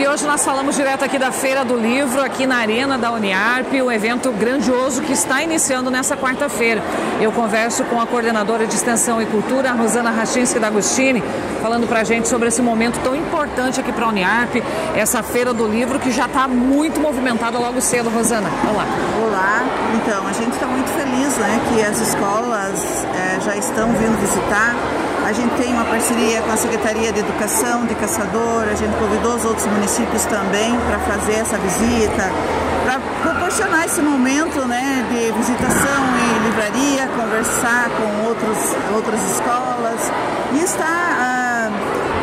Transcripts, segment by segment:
E hoje nós falamos direto aqui da Feira do Livro, aqui na Arena da Uniarp, um evento grandioso que está iniciando nessa quarta-feira. Eu converso com a coordenadora de Extensão e Cultura, a Rosana Rachinski D'Agostini, falando pra gente sobre esse momento tão importante aqui para a Uniarp, essa Feira do Livro que já está muito movimentada logo cedo. Rosana, olá. Olá, então, a gente está muito feliz, né, que as escolas já estão vindo visitar. A gente tem uma parceria com a Secretaria de Educação de Caçador, a gente convidou os outros municípios também para fazer essa visita, para proporcionar esse momento, né, de visitação em livraria, conversar com outras escolas e estar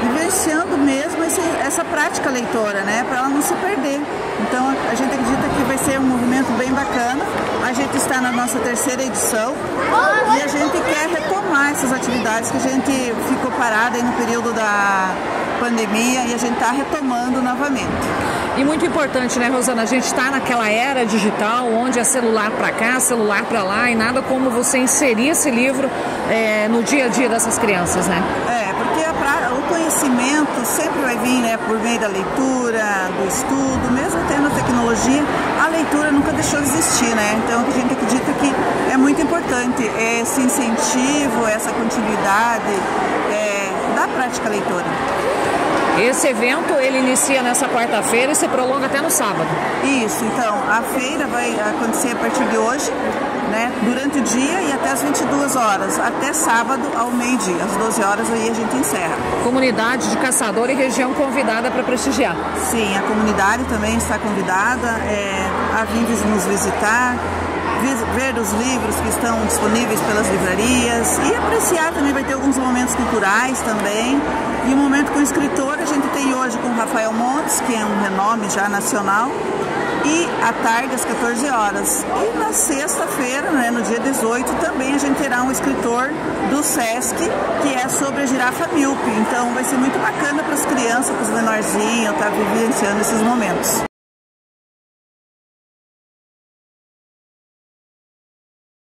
vivenciando mesmo essa prática leitora, né, para ela não se perder. Então a gente acredita que vai ser um movimento bem bacana. A gente está na nossa terceira edição e a gente quer retomar essas atividades que a gente ficou parada aí no período da pandemia e a gente está retomando novamente. E muito importante, né, Rosana? A gente está naquela era digital onde é celular para cá, celular para lá e nada como você inserir esse livro no dia a dia dessas crianças, né? É, porque o conhecimento sempre vai vir, né, por meio da leitura, do estudo, mesmo tendo a tecnologia, a leitura nunca deixou de existir, né? Então a gente acredita que é muito importante esse incentivo, essa continuidade da prática leitora. Esse evento, ele inicia nessa quarta-feira e se prolonga até no sábado. Isso, então, a feira vai acontecer a partir de hoje, né, durante o dia e até as 22 horas, até sábado ao meio-dia, às 12 horas aí a gente encerra. Comunidade de Caçador e região convidada para prestigiar. Sim, a comunidade também está convidada a vir nos visitar, ver os livros que estão disponíveis pelas livrarias e apreciar também, vai ter alguns momentos culturais também. E um momento com o escritor a gente tem hoje com o Rafael Montes, que é um renome já nacional, e à tarde às 14 horas. E na sexta-feira, né, no dia 18, também a gente terá um escritor do Sesc, que é sobre a girafa Milpe. Então vai ser muito bacana para as crianças, para os menorzinhos, estar vivenciando esses momentos.